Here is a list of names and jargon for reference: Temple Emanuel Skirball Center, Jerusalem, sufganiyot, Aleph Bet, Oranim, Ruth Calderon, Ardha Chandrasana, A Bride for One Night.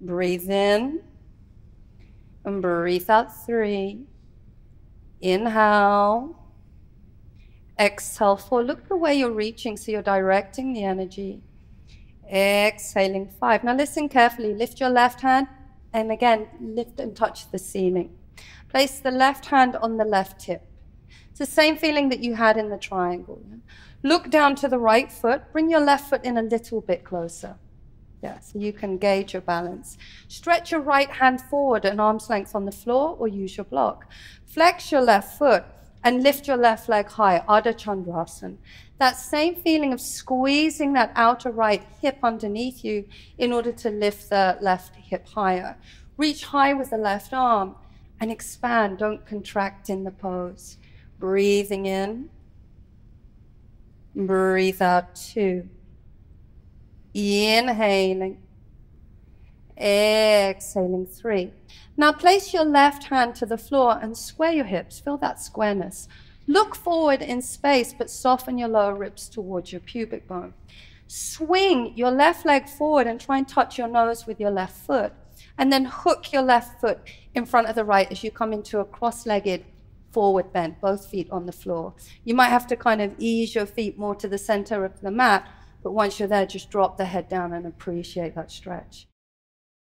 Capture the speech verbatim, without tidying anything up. Breathe in and breathe out three. Inhale. Exhale four. Look the way you're reaching, so you're directing the energy. Exhaling five. Now listen carefully. Lift your left hand, and again, lift and touch the ceiling. Place the left hand on the left hip. It's the same feeling that you had in the triangle. Yeah? Look down to the right foot. Bring your left foot in a little bit closer. Yeah, so you can gauge your balance. Stretch your right hand forward at arm's length on the floor, or use your block. Flex your left foot and lift your left leg high, Ardha Chandrasana. That same feeling of squeezing that outer right hip underneath you in order to lift the left hip higher. Reach high with the left arm and expand. Don't contract in the pose. Breathing in. Breathe out two. Inhaling. Exhaling three. Now place your left hand to the floor and square your hips. Feel that squareness. Look forward in space, but soften your lower ribs towards your pubic bone. Swing your left leg forward and try and touch your nose with your left foot. And then hook your left foot in front of the right as you come into a cross-legged forward bend, both feet on the floor. You might have to kind of ease your feet more to the center of the mat, but once you're there, just drop the head down and appreciate that stretch.